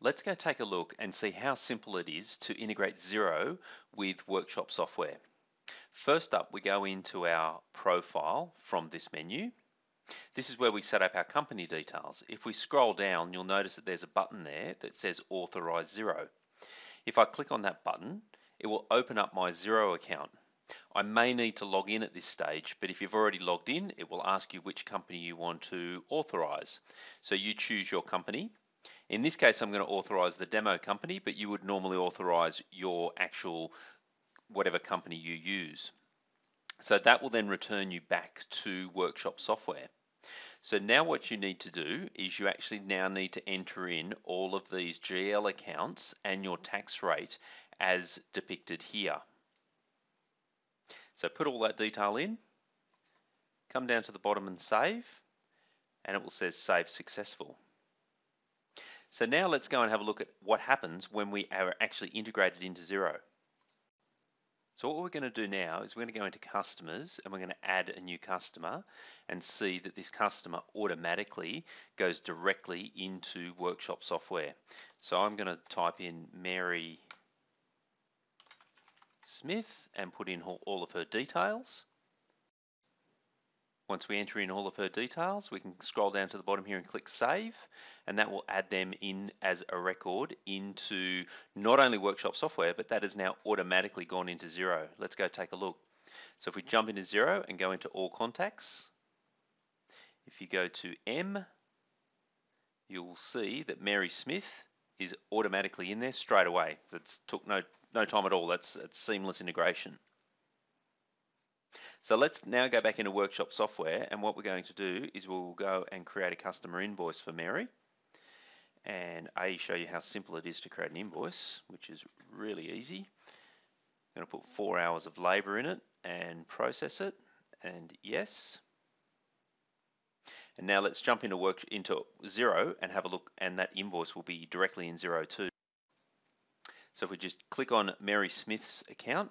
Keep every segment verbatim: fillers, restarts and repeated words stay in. Let's go take a look and see how simple it is to integrate Xero with Workshop Software. First up, we go into our profile from this menu. This is where we set up our company details. If we scroll down, you'll notice that there's a button there that says Authorize Xero. If I click on that button, it will open up my Xero account. I may need to log in at this stage, but if you've already logged in, it will ask you which company you want to authorize. So you choose your company. In this case, I'm going to authorize the demo company, but you would normally authorize your actual whatever company you use. So that will then return you back to Workshop Software. So now what you need to do is you actually now need to enter in all of these G L accounts and your tax rate as depicted here. So put all that detail in, come down to the bottom and save, and it will say save successful. So now let's go and have a look at what happens when we are actually integrated into Xero. So what we're going to do now is we're going to go into customers and we're going to add a new customer and see that this customer automatically goes directly into Workshop Software. So I'm going to type in Mary Smith and put in all of her details. Once we enter in all of her details, we can scroll down to the bottom here and click Save, and that will add them in as a record into not only Workshop Software, but that has now automatically gone into Xero. Let's go take a look. So if we jump into Xero and go into All Contacts, if you go to M, you'll see that Mary Smith is automatically in there straight away. That's took no, no time at all. That's, that's seamless integration. So let's now go back into Workshop Software, and what we're going to do is we'll go and create a customer invoice for Mary, and I show you how simple it is to create an invoice, which is really easy. I'm going to put four hours of labor in it and process it, and yes. And now let's jump into work into Xero and have a look, and that invoice will be directly in Xero too. So if we just click on Mary Smith's account,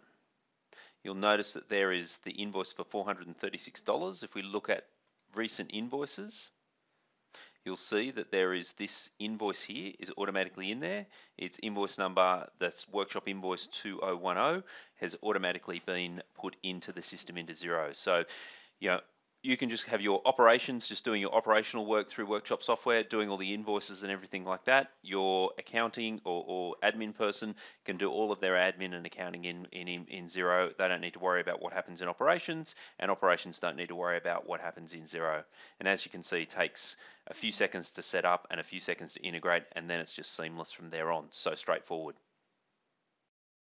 you'll notice that there is the invoice for four hundred thirty-six dollars. If we look at recent invoices, you'll see that there is this invoice here is automatically in there. It's invoice number, that's Workshop Invoice two oh one oh, has automatically been put into the system into Xero. So, you know, you can just have your operations, just doing your operational work through Workshop Software, doing all the invoices and everything like that. Your accounting or, or admin person can do all of their admin and accounting in, in, in Xero. They don't need to worry about what happens in operations, and operations don't need to worry about what happens in Xero. And as you can see, it takes a few seconds to set up and a few seconds to integrate, and then it's just seamless from there on. So straightforward.